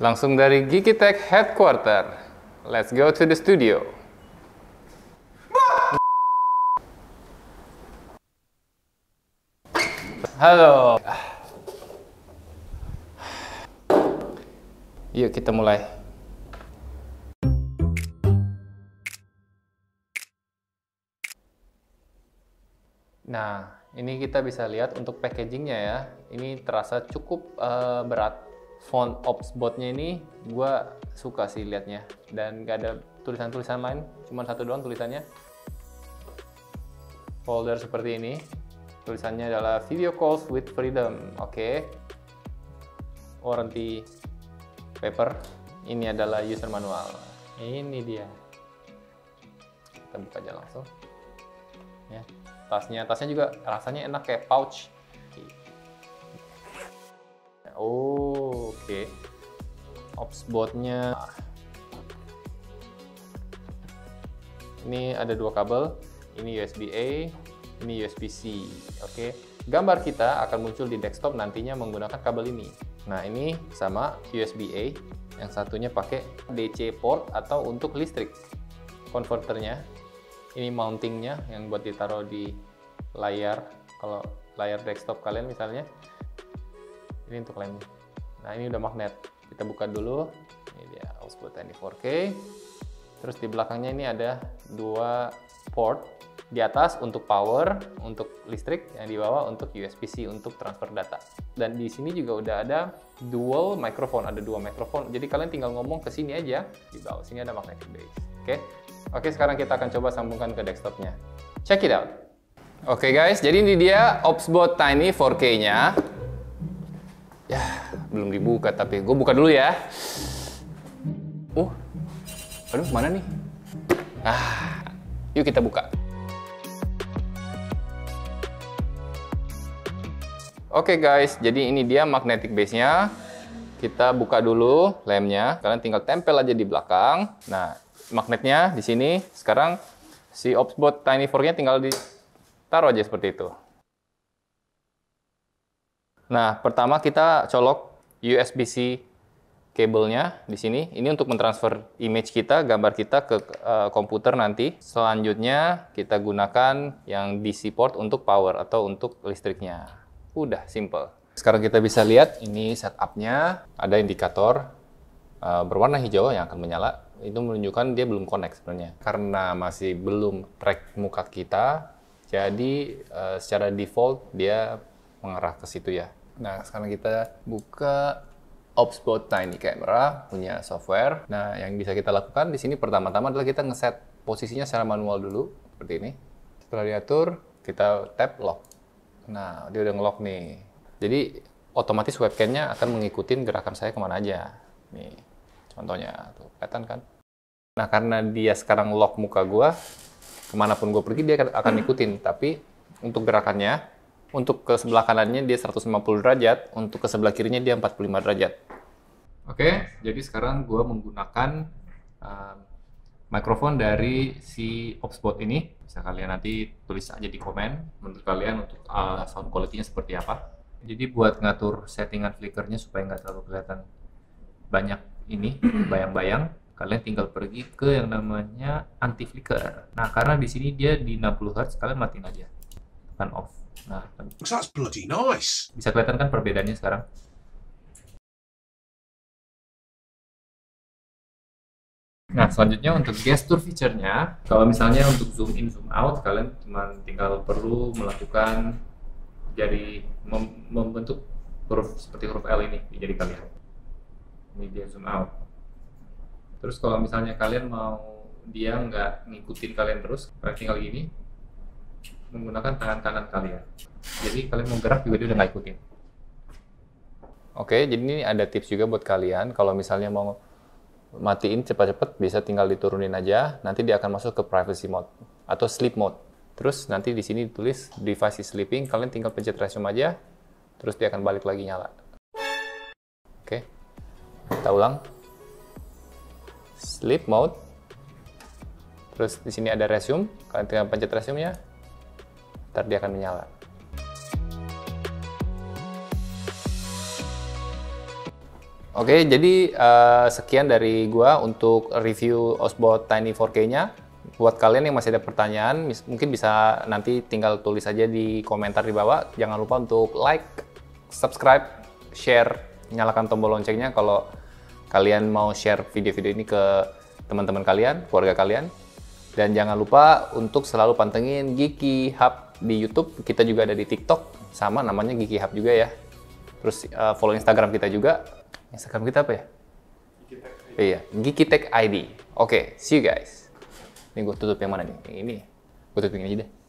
Langsung dari Geeky Tech Headquarter. Let's go to the studio. Halo. Yuk kita mulai. Nah, ini kita bisa lihat untuk packagingnya ya. Ini terasa cukup berat. Font OBSBOT-nya ini gue suka sih liatnya. Dan gak ada tulisan-tulisan lain, cuma satu doang tulisannya. Folder seperti ini. Tulisannya adalah Video Calls with Freedom. Oke. Warranty paper. Ini adalah user manual. Ini dia. Kita buka aja langsung. Ya. Tasnya juga rasanya enak kayak pouch. Oh, oke. OBSBOT-nya ini ada dua kabel, ini USB-A, ini USB-C. Oke, gambar kita akan muncul di desktop nantinya menggunakan kabel ini. Nah, ini sama USB-A, yang satunya pakai DC port atau untuk listrik. Konverternya, ini mountingnya yang buat ditaruh di layar, kalau layar desktop kalian misalnya. Ini untuk lainnya. Nah, ini udah magnet. Kita buka dulu. Ini dia OBSBOT Tiny 4K. Terus di belakangnya ini ada dua port. Di atas untuk power, untuk listrik, yang di bawah untuk USB-C untuk transfer data. Dan di sini juga udah ada dual microphone, ada dua microphone. Jadi kalian tinggal ngomong ke sini aja. Di bawah sini ada magnetic base. Oke, sekarang kita akan coba sambungkan ke desktopnya. Check it out. Oke guys, jadi ini dia OBSBOT Tiny 4K-nya. Ya, belum dibuka tapi gue buka dulu ya. Aduh mana nih? Yuk kita buka. Oke guys, jadi ini dia magnetic base-nya. Kita buka dulu lemnya. Kalian tinggal tempel aja di belakang. Nah, magnetnya di sini. Sekarang si OBSBOT Tiny 4K-nya tinggal ditaruh aja seperti itu. Nah, pertama kita colok USB-C kabelnya di sini. Ini untuk mentransfer image kita, gambar kita ke komputer nanti. Selanjutnya kita gunakan yang DC port untuk power atau untuk listriknya. Udah, simple. Sekarang kita bisa lihat ini setupnya. Ada indikator berwarna hijau yang akan menyala. Itu menunjukkan dia belum connect sebenarnya. Karena masih belum track muka kita, jadi secara default dia mengarah ke situ ya. Nah, sekarang kita buka OBSBOT Tiny Camera punya software. Nah, yang bisa kita lakukan di sini pertama-tama adalah kita ngeset posisinya secara manual dulu seperti ini. Setelah diatur, kita tap lock. Nah, dia udah nge-lock nih. Jadi otomatis webcam-nya akan mengikuti gerakan saya kemana aja. Nih, contohnya tuh kelihatan kan? Nah, karena dia sekarang lock muka gua, kemanapun gua pergi dia akan ikutin. Tapi untuk gerakannya, untuk ke sebelah kanannya dia 150 derajat, untuk ke sebelah kirinya dia 45 derajat. Oke, jadi sekarang gue menggunakan mikrofon dari si OBSBOT ini. Bisa kalian nanti tulis aja di komen, menurut kalian untuk sound quality-nya seperti apa. Jadi buat ngatur settingan flicker-nya supaya nggak terlalu kelihatan banyak ini, bayang-bayang, kalian tinggal pergi ke yang namanya anti-flicker. Nah, karena di sini dia di 60 Hz, kalian matiin aja. Tekan off. Nah, that's bloody nice. Bisa kelihatan kan perbedaannya sekarang? Nah, selanjutnya untuk gesture feature-nya, kalau misalnya untuk zoom in zoom out, kalian cuma tinggal perlu melakukan jari membentuk huruf seperti huruf L ini di jari kalian. Ini dia zoom out. Terus kalau misalnya kalian mau dia nggak ngikutin kalian terus, kalian tinggal gini, menggunakan tangan kanan kalian. Jadi kalian mau gerak juga dia udah nggak ikutin. Oke, jadi ini ada tips juga buat kalian. Kalau misalnya mau matiin cepat-cepat, bisa tinggal diturunin aja. Nanti dia akan masuk ke privacy mode atau sleep mode. Terus nanti di sini ditulis device is sleeping. Kalian tinggal pencet resume aja. Terus dia akan balik lagi nyala. Oke, kita ulang. Sleep mode. Terus di sini ada resume. Kalian tinggal pencet resume-nya. Ntar dia akan menyala. Oke, jadi sekian dari gua untuk review OBSBOT Tiny 4K-nya. Buat kalian yang masih ada pertanyaan, mungkin bisa nanti tinggal tulis aja di komentar di bawah. Jangan lupa untuk like, subscribe, share, nyalakan tombol loncengnya kalau kalian mau share video-video ini ke teman-teman kalian, keluarga kalian. Dan jangan lupa untuk selalu pantengin GeekyHUB di YouTube. Kita juga ada di TikTok, sama namanya GeekyHUB juga ya. Terus follow Instagram kita juga. Instagram kita apa ya? Geeky Tech ID. Iya, Geeky Tech ID. Oke, see you guys. Ini gue tutup yang mana nih? Yang ini. Gue tutup yang ini aja deh.